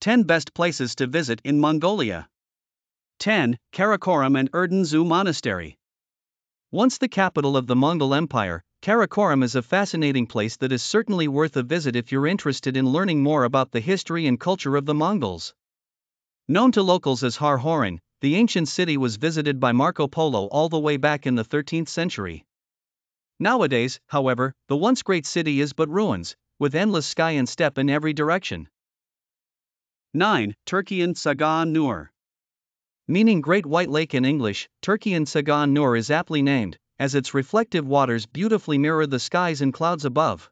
10 Best Places to Visit in Mongolia. 10. Karakorum and Erdene Zuu Monastery. Once the capital of the Mongol Empire, Karakorum is a fascinating place that is certainly worth a visit if you're interested in learning more about the history and culture of the Mongols. Known to locals as Har Horin, the ancient city was visited by Marco Polo all the way back in the 13th century. Nowadays, however, the once great city is but ruins, with endless sky and steppe in every direction. 9. Terkhiin Tsagaan Nuur. Meaning Great White Lake in English, Terkhiin Tsagaan Nuur is aptly named, as its reflective waters beautifully mirror the skies and clouds above.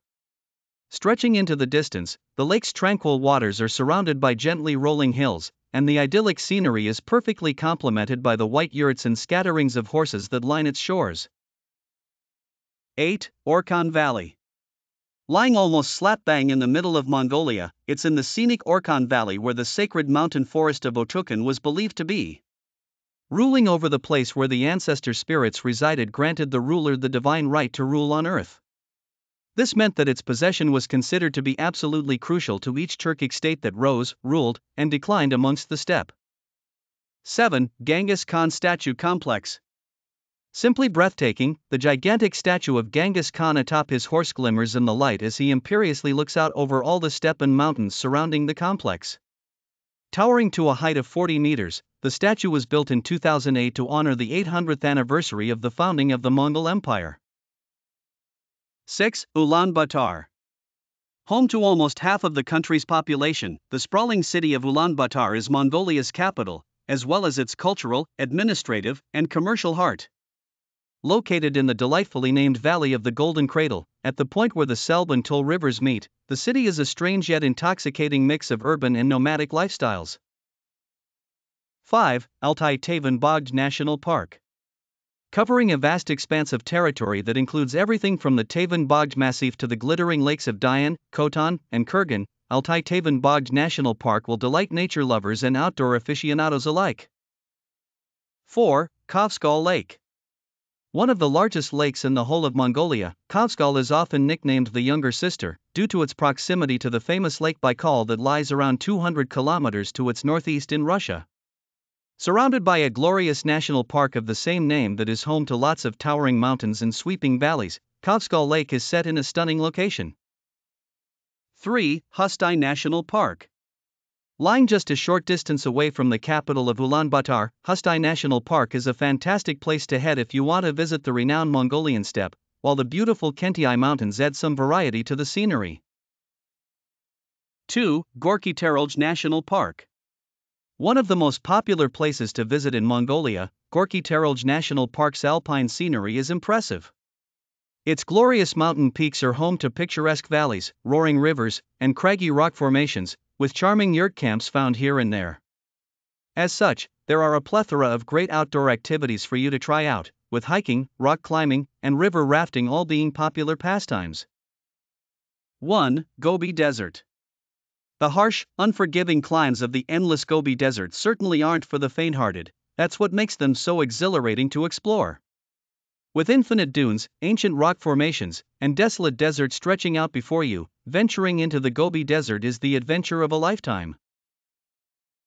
Stretching into the distance, the lake's tranquil waters are surrounded by gently rolling hills, and the idyllic scenery is perfectly complemented by the white yurts and scatterings of horses that line its shores. 8. Orkhon Valley. Lying almost slap bang in the middle of Mongolia, it's in the scenic Orkhon Valley where the sacred mountain forest of Otuken was believed to be. Ruling over the place where the ancestor spirits resided granted the ruler the divine right to rule on earth. This meant that its possession was considered to be absolutely crucial to each Turkic state that rose, ruled, and declined amongst the steppe. 7. Genghis Khan Statue Complex. Simply breathtaking, the gigantic statue of Genghis Khan atop his horse glimmers in the light as he imperiously looks out over all the steppe and mountains surrounding the complex. Towering to a height of 40 meters, the statue was built in 2008 to honor the 800th anniversary of the founding of the Mongol Empire. 6. Ulaanbaatar. Home to almost half of the country's population, the sprawling city of Ulaanbaatar is Mongolia's capital, as well as its cultural, administrative, and commercial heart. Located in the delightfully named Valley of the Golden Cradle, at the point where the Selbe and Tuul rivers meet, the city is a strange yet intoxicating mix of urban and nomadic lifestyles. 5. Altai Tavan Bogd National Park. Covering a vast expanse of territory that includes everything from the Tavan Bogd Massif to the glittering lakes of Dayan, Khotan, and Kurgan, Altai Tavan Bogd National Park will delight nature lovers and outdoor aficionados alike. 4. Khovsgol Lake. One of the largest lakes in the whole of Mongolia, Khovsgol is often nicknamed the Younger Sister, due to its proximity to the famous Lake Baikal that lies around 200 kilometers to its northeast in Russia. Surrounded by a glorious national park of the same name that is home to lots of towering mountains and sweeping valleys, Khovsgol Lake is set in a stunning location. 3. Hustai National Park. Lying just a short distance away from the capital of Ulaanbaatar, Hustai National Park is a fantastic place to head if you want to visit the renowned Mongolian steppe, while the beautiful Khentii Mountains add some variety to the scenery. 2. Gorkhi-Terelj National Park. One of the most popular places to visit in Mongolia, Gorkhi-Terelj National Park's alpine scenery is impressive. Its glorious mountain peaks are home to picturesque valleys, roaring rivers, and craggy rock formations, with charming yurt camps found here and there. As such, there are a plethora of great outdoor activities for you to try out, with hiking, rock climbing, and river rafting all being popular pastimes. 1. Gobi Desert. The harsh, unforgiving climbs of the endless Gobi Desert certainly aren't for the faint-hearted, that's what makes them so exhilarating to explore. With infinite dunes, ancient rock formations, and desolate deserts stretching out before you, venturing into the Gobi Desert is the adventure of a lifetime.